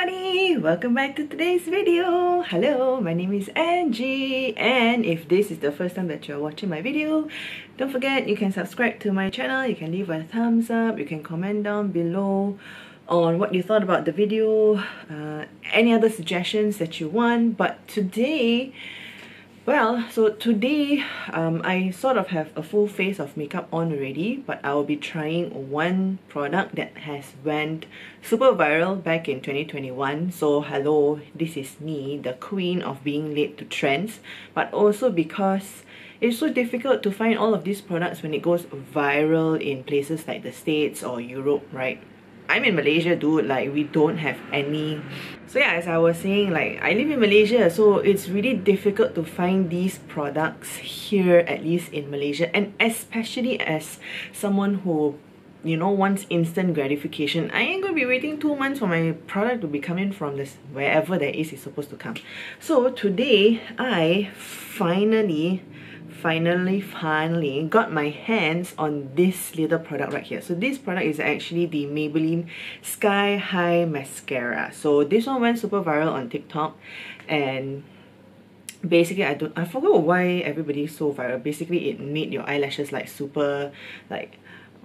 everybody, welcome back to today's video. Hello, my name is Angie, and if this is the first time that you're watching my video, don't forget you can subscribe to my channel, you can leave a thumbs up, you can comment down below on what you thought about the video, any other suggestions that you want. But today, I sort of have a full face of makeup on already, but I will be trying one product that has went super viral back in 2021. So hello, this is me, the queen of being late to trends, but also because it's so difficult to find all of these products when it goes viral in places like the States or Europe, right? I'm in Malaysia, dude, like we don't have any. So yeah, as I was saying, like I live in Malaysia, so it's really difficult to find these products here, at least in Malaysia. And especially as someone who, you know, wants instant gratification, I ain't gonna be waiting 2 months for my product to be coming from this, wherever that is, it's supposed to come. So today, I finally got my hands on this little product right here. So this product is actually the Maybelline Sky High Mascara. So this one went super viral on TikTok, and basically I forgot why everybody's so viral. Basically it made your eyelashes like super like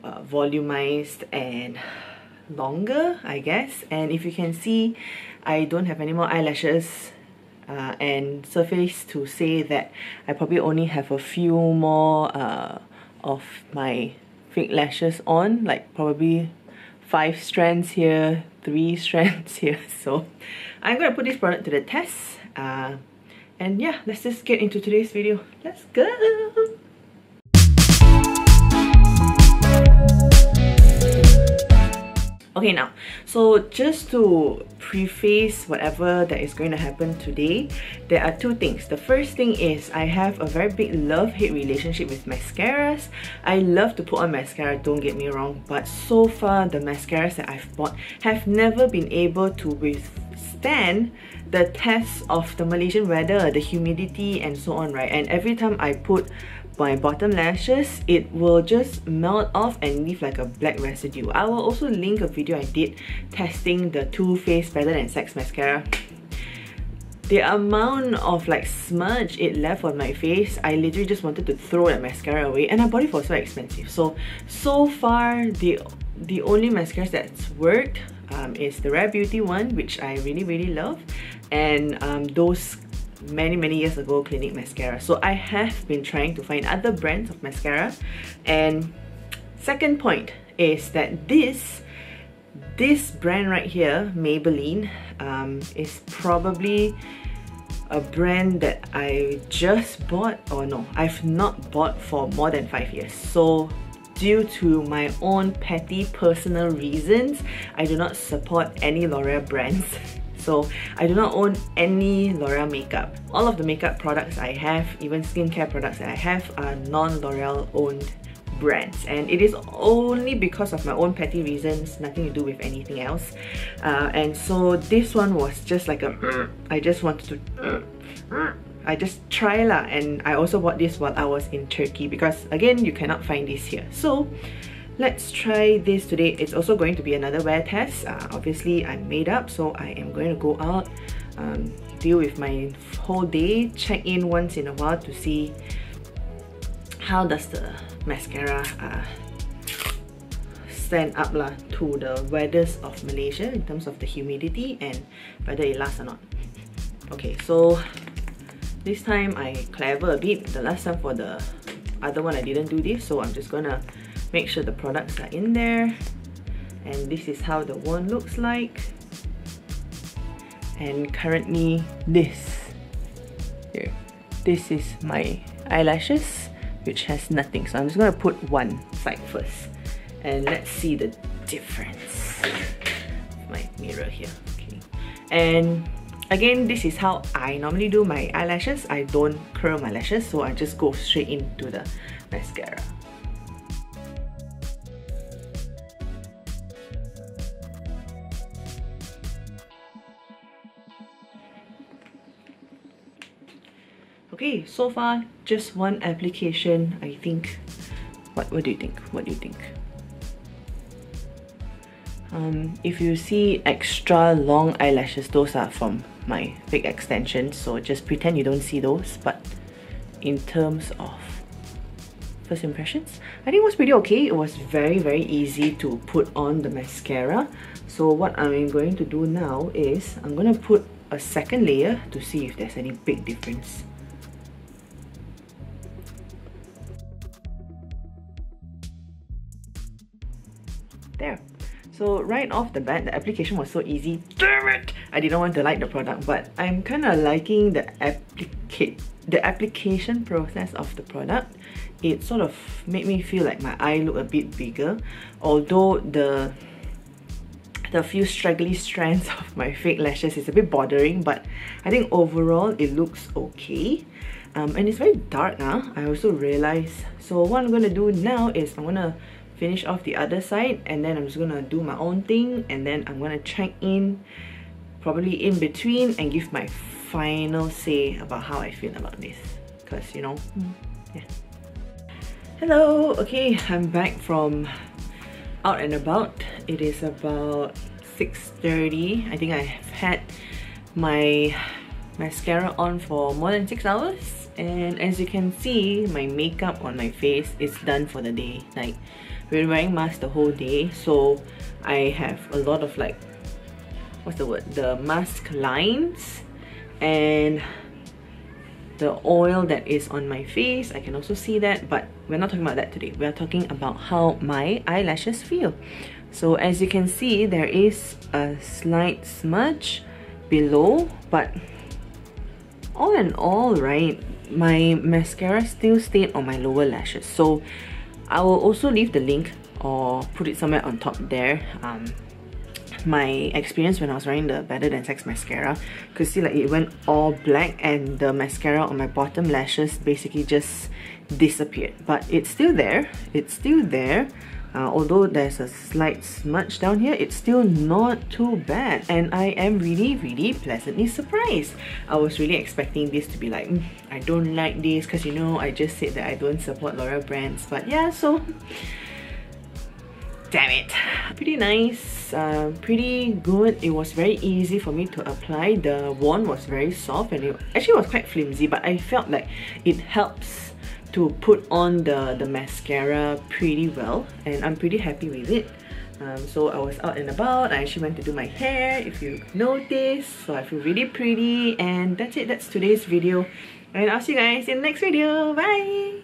volumized and longer, I guess. And if you can see, I don't have any more eyelashes. And suffice to say that I probably only have a few more of my fake lashes on, like probably 5 strands here, 3 strands here. So I'm gonna put this product to the test, and yeah, let's just get into today's video. Let's go. Okay, now, so just to preface whatever that is going to happen today, there are 2 things. The first thing is I have a very big love-hate relationship with mascaras. I love to put on mascara, don't get me wrong, but so far the mascaras that I've bought have never been able to withstand the tests of the Malaysian weather, the humidity and so on, right? And every time I put my bottom lashes, it will just melt off and leave like a black residue. I will also link a video I did testing the Too Faced Better Than Sex Mascara. The amount of like smudge it left on my face, I literally just wanted to throw that mascara away, and I bought it for so expensive. So far, the only mascaras that's worked is the Rare Beauty one, which I really, really love, and those many years ago Clinique mascara. So I have been trying to find other brands of mascara. And second point is that this brand right here, Maybelline, is probably a brand that I just bought, or no, I've not bought for more than 5 years. So due to my own petty personal reasons, I do not support any L'Oreal brands. So I do not own any L'Oreal makeup. All of the makeup products I have, even skincare products that I have, are non-L'Oreal owned brands. And it is only because of my own petty reasons, nothing to do with anything else. And so this one was just like a, I just wanted to, I just try lah. And I also bought this while I was in Turkey, because again, you cannot find this here. So let's try this today. It's also going to be another wear test. Obviously, I'm made up, so I am going to go out, deal with my whole day, check in once in a while to see how does the mascara stand up lah to the weathers of Malaysia in terms of the humidity and whether it lasts or not. Okay, so this time I clever a bit. The last time for the other one, I didn't do this, so I'm just gonna make sure the products are in there. And this is how the wand looks like. And currently this is my eyelashes, which has nothing. So I'm just gonna put one side first, and let's see the difference. My mirror here, okay. And again, this is how I normally do my eyelashes. I don't curl my lashes, so I just go straight into the mascara. Okay, so far, just one application, I think. What do you think? What do you think? If you see extra long eyelashes, those are from my fake extensions, so just pretend you don't see those. But in terms of first impressions, I think it was pretty okay. It was very easy to put on the mascara. So what I'm going to do now is I'm going to put a second layer to see if there's any big difference. There. So right off the bat, the application was so easy. Damn it! I didn't want to like the product, but I'm kind of liking the application process of the product. It sort of made me feel like my eye looked a bit bigger, although the few straggly strands of my fake lashes is a bit bothering, but I think overall it looks okay. And it's very dark now, I also realized. So what I'm going to do now is I'm going to finish off the other side, and then I'm just gonna do my own thing, and then I'm gonna check in probably in between and give my final say about how I feel about this, because you know, yeah. Hello, okay, I'm back from out and about. It is about 6:30. I think I have had my mascara on for more than 6 hours, and as you can see, my makeup on my face is done for the day. Like, we're wearing masks the whole day, so I have a lot of, like, what's the word, the mask lines and the oil that is on my face. I can also see that, but we're not talking about that today. We're talking about how my eyelashes feel. So as you can see, there is a slight smudge below, but all in all, right, my mascara still stayed on my lower lashes. So I will also leave the link or put it somewhere on top there, my experience when I was wearing the Better Than Sex mascara. Could see like it went all black, and the mascara on my bottom lashes basically just disappeared, but it's still there. It's still there. Although there's a slight smudge down here, it's still not too bad, and I am really pleasantly surprised. I was really expecting this to be like, I don't like this, because you know, I just said that I don't support L'Oreal brands, but yeah, so damn it. Pretty nice, pretty good. It was very easy for me to apply. The wand was very soft, and it actually was quite flimsy, but I felt like it helps to put on the mascara pretty well, and I'm pretty happy with it. So I was out and about. I actually went to do my hair, if you notice, so I feel really pretty. And that's it, that's today's video, and I'll see you guys in the next video. Bye!